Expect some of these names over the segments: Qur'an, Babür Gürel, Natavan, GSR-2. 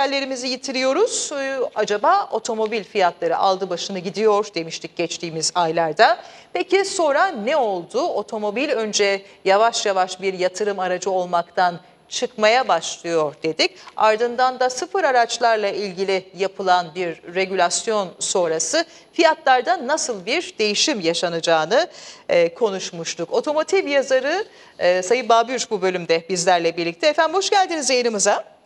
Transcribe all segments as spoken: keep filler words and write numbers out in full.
Değerlerimizi yitiriyoruz. Acaba otomobil fiyatları aldı başını gidiyor demiştik geçtiğimiz aylarda. Peki sonra ne oldu? Otomobil önce yavaş yavaş bir yatırım aracı olmaktan çıkmaya başlıyor dedik. Ardından da sıfır araçlarla ilgili yapılan bir regülasyon sonrası fiyatlarda nasıl bir değişim yaşanacağını e, konuşmuştuk. Otomotiv yazarı e, Sayın Babür bu bölümde bizlerle birlikte. Efendim hoş geldiniz yayınımıza.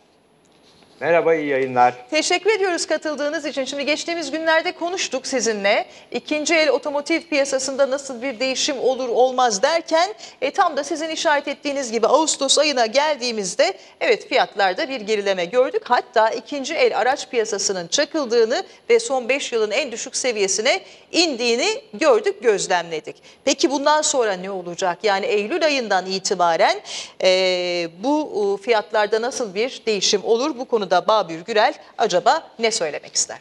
Merhaba, iyi yayınlar. Teşekkür ediyoruz katıldığınız için. Şimdi geçtiğimiz günlerde konuştuk sizinle. İkinci el otomotiv piyasasında nasıl bir değişim olur olmaz derken e, tam da sizin işaret ettiğiniz gibi Ağustos ayına geldiğimizde evet fiyatlarda bir gerileme gördük. Hatta ikinci el araç piyasasının çakıldığını ve son beş yılın en düşük seviyesine indiğini gördük, gözlemledik. Peki bundan sonra ne olacak? Yani Eylül ayından itibaren e, bu fiyatlarda nasıl bir değişim olur? Bu konuda da Babür Gürel acaba ne söylemek ister?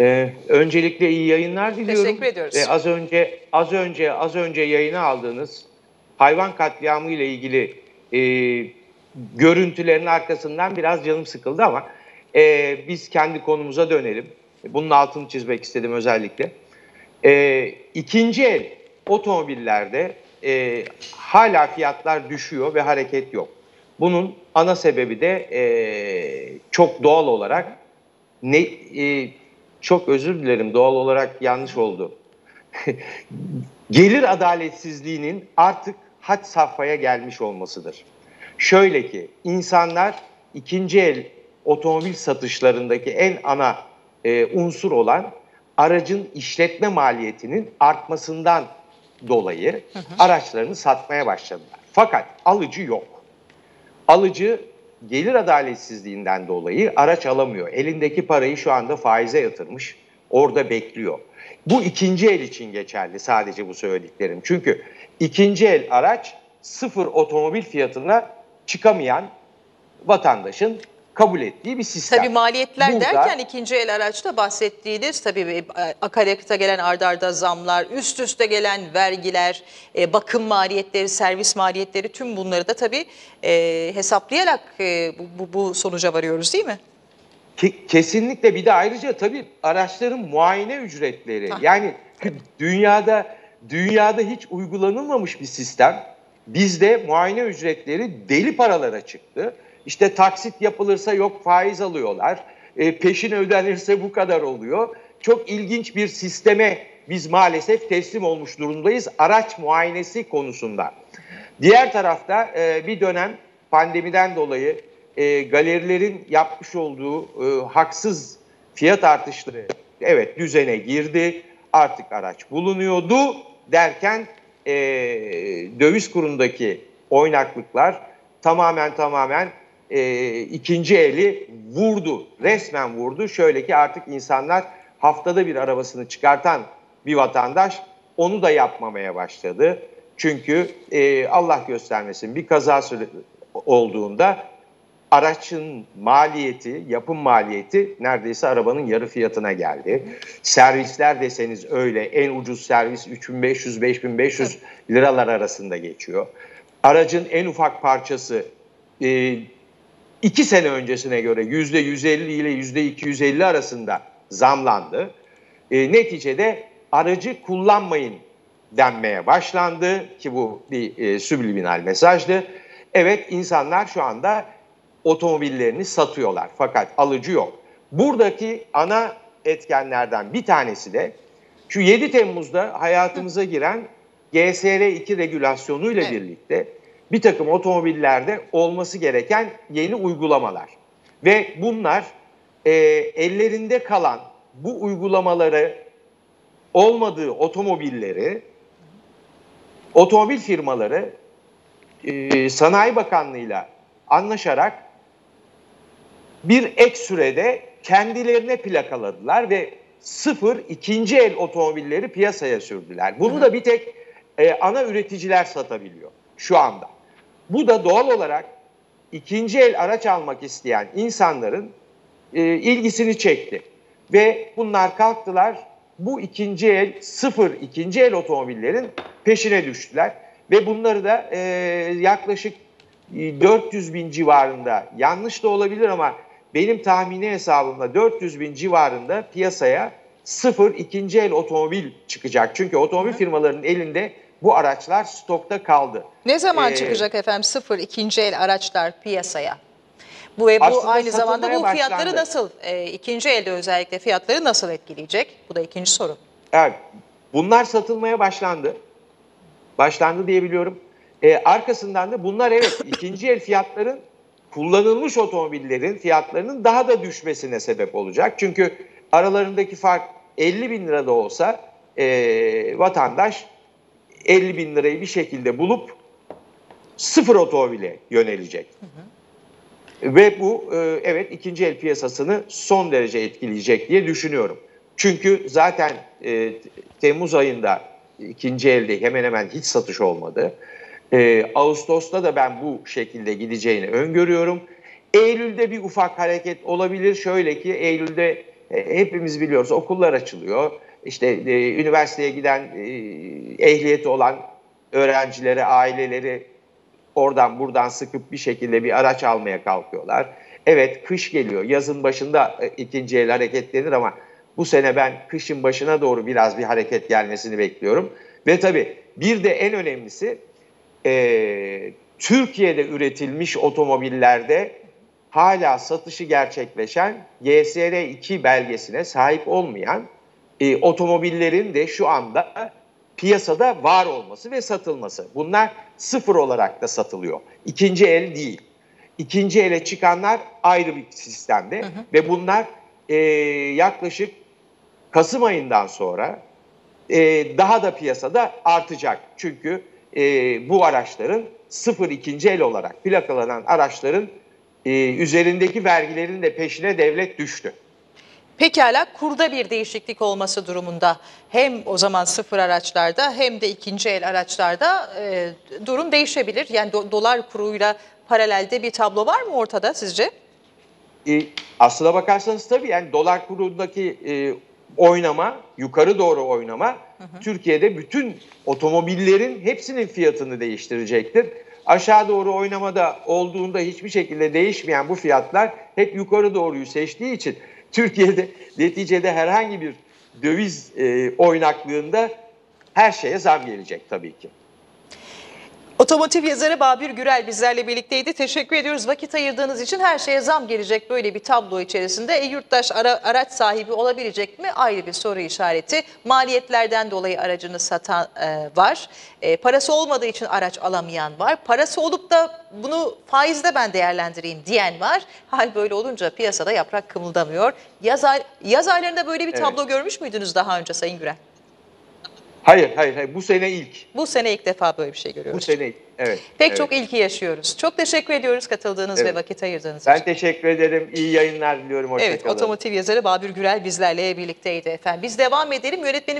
Ee, öncelikle iyi yayınlar diliyorum. Teşekkür ediyoruz. Ee, az önce az önce az önce yayına aldığınız hayvan katliamı ile ilgili e, görüntülerin arkasından biraz canım sıkıldı ama e, biz kendi konumuza dönelim. Bunun altını çizmek istedim özellikle. E, ikinci el otomobillerde e, hala fiyatlar düşüyor ve hareket yok. Bunun ana sebebi de e, çok doğal olarak ne e, çok özür dilerim doğal olarak yanlış oldu. Gelir adaletsizliğinin artık had safhaya gelmiş olmasıdır. Şöyle ki insanlar ikinci el otomobil satışlarındaki en ana e, unsur olan aracın işletme maliyetinin artmasından dolayı hı hı. araçlarını satmaya başladılar. Fakat alıcı yok. Alıcı gelir adaletsizliğinden dolayı araç alamıyor. Elindeki parayı şu anda faize yatırmış, orada bekliyor. Bu ikinci el için geçerli sadece bu söylediklerim. Çünkü ikinci el araç sıfır otomobil fiyatına çıkamayan vatandaşın kabul ettiği bir sistem. Tabii maliyetler burada, derken ikinci el araçta bahsettiğiniz tabii akaryakıta gelen ard arda zamlar, üst üste gelen vergiler, bakım maliyetleri, servis maliyetleri tüm bunları da tabii e, hesaplayarak e, bu, bu sonuca varıyoruz değil mi? Kesinlikle bir de ayrıca tabii araçların muayene ücretleri. Ha. Yani dünyada dünyada hiç uygulanılmamış bir sistem. Bizde muayene ücretleri deli paralara çıktı. İşte taksit yapılırsa yok faiz alıyorlar, e, peşin ödenirse bu kadar oluyor. Çok ilginç bir sisteme biz maalesef teslim olmuş durumdayız araç muayenesi konusunda. Diğer tarafta e, bir dönem pandemiden dolayı e, galerilerin yapmış olduğu e, haksız fiyat artışları evet düzene girdi, artık araç bulunuyordu derken e, döviz kurundaki oynaklıklar tamamen tamamen E, ikinci eli vurdu, resmen vurdu. Şöyle ki artık insanlar haftada bir arabasını çıkartan bir vatandaş onu da yapmamaya başladı. Çünkü e, Allah göstermesin bir kaza olduğunda araçın maliyeti, yapım maliyeti neredeyse arabanın yarı fiyatına geldi. Servisler deseniz öyle, en ucuz servis üç bin beş yüz beş bin beş yüz liralar arasında geçiyor. Aracın en ufak parçası e, İki sene öncesine göre yüzde yüz elli ile yüzde iki yüz elli arasında zamlandı. E, neticede aracı kullanmayın denmeye başlandı ki bu bir e, subliminal mesajdı. Evet insanlar şu anda otomobillerini satıyorlar fakat alıcı yok. Buradaki ana etkenlerden bir tanesi de şu yedi Temmuz'da hayatımıza giren G S R iki regülasyonu ile birlikte bir takım otomobillerde olması gereken yeni uygulamalar ve bunlar e, ellerinde kalan bu uygulamaları olmadığı otomobilleri otomobil firmaları e, Sanayi Bakanlığı'yla anlaşarak bir ek sürede kendilerine plakaladılar ve sıfır ikinci el otomobilleri piyasaya sürdüler. Bunu da bir tek e, ana üreticiler satabiliyor şu anda. Bu da doğal olarak ikinci el araç almak isteyen insanların e, ilgisini çekti. Ve bunlar kalktılar bu ikinci el, sıfır ikinci el otomobillerin peşine düştüler. Ve bunları da e, yaklaşık dört yüz bin civarında yanlış da olabilir ama benim tahmini hesabımda dört yüz bin civarında piyasaya sıfır ikinci el otomobil çıkacak. Çünkü otomobil firmalarının elinde bu araçlar stokta kaldı. Ne zaman ee, çıkacak efendim sıfır ikinci el araçlar piyasaya? Bu ve bu aynı zamanda bu fiyatları başlandı. Nasıl, e, ikinci elde özellikle fiyatları nasıl etkileyecek? Bu da ikinci soru. Evet, bunlar satılmaya başlandı. Başlandı diyebiliyorum. E, arkasından da bunlar evet ikinci el fiyatların, kullanılmış otomobillerin fiyatlarının daha da düşmesine sebep olacak. Çünkü aralarındaki fark elli bin lira da olsa e, vatandaş elli bin lirayı bir şekilde bulup sıfır otomobile yönelecek. Hı hı. Ve bu evet ikinci el piyasasını son derece etkileyecek diye düşünüyorum. Çünkü zaten e, Temmuz ayında ikinci elde hemen hemen hiç satış olmadı. E, Ağustos'ta da ben bu şekilde gideceğini öngörüyorum. Eylül'de bir ufak hareket olabilir. Şöyle ki Eylül'de e, hepimiz biliyoruz okullar açılıyor. İşte e, üniversiteye giden e, ehliyeti olan öğrencilere, aileleri oradan buradan sıkıp bir şekilde bir araç almaya kalkıyorlar. Evet kış geliyor. Yazın başında ikinci el hareketlenir ama bu sene ben kışın başına doğru biraz bir hareket gelmesini bekliyorum. Ve tabii bir de en önemlisi e, Türkiye'de üretilmiş otomobillerde hala satışı gerçekleşen G S R iki belgesine sahip olmayan e, otomobillerin de şu anda piyasada var olması ve satılması. Bunlar sıfır olarak da satılıyor. İkinci el değil. İkinci ele çıkanlar ayrı bir sistemde. Hı hı. Ve bunlar e, yaklaşık Kasım ayından sonra e, daha da piyasada artacak. Çünkü e, bu araçların sıfır ikinci el olarak plakalanan araçların e, üzerindeki vergilerin de peşine devlet düştü. Pekala, kurda bir değişiklik olması durumunda hem o zaman sıfır araçlarda hem de ikinci el araçlarda e, durum değişebilir. Yani do, dolar kuruyla paralelde bir tablo var mı ortada sizce? E, aslına bakarsanız tabii yani dolar kurundaki e, oynama, yukarı doğru oynama, hı hı, Türkiye'de bütün otomobillerin hepsinin fiyatını değiştirecektir. Aşağı doğru oynamada olduğunda hiçbir şekilde değişmeyen bu fiyatlar hep yukarı doğruyu seçtiği için Türkiye'de neticede herhangi bir döviz e, oynaklığında her şeye zam gelecek tabii ki. Otomotiv yazarı Babür Gürel bizlerle birlikteydi. Teşekkür ediyoruz vakit ayırdığınız için. Her şeye zam gelecek böyle bir tablo içerisinde. E, yurttaş ara, araç sahibi olabilecek mi? Ayrı bir soru işareti. Maliyetlerden dolayı aracını satan e, var. E, parası olmadığı için araç alamayan var. Parası olup da bunu faizde ben değerlendireyim diyen var. Hal böyle olunca piyasada yaprak kımıldamıyor. Yaz, ay, yaz aylarında böyle bir tablo, evet, görmüş müydünüz daha önce Sayın Gürel? Hayır, hayır, hayır. Bu sene ilk. Bu sene ilk defa böyle bir şey görüyoruz. Bu sene ilk, evet. Pek evet, çok ilki yaşıyoruz. Çok teşekkür ediyoruz katıldığınız, evet, ve vakit ayırdığınız ben için. Ben teşekkür ederim. İyi yayınlar diliyorum. Hoşçakalın. Evet, otomotiv yazarı Babür Gürel bizlerle birlikteydi efendim. Biz devam edelim. Yönetmenim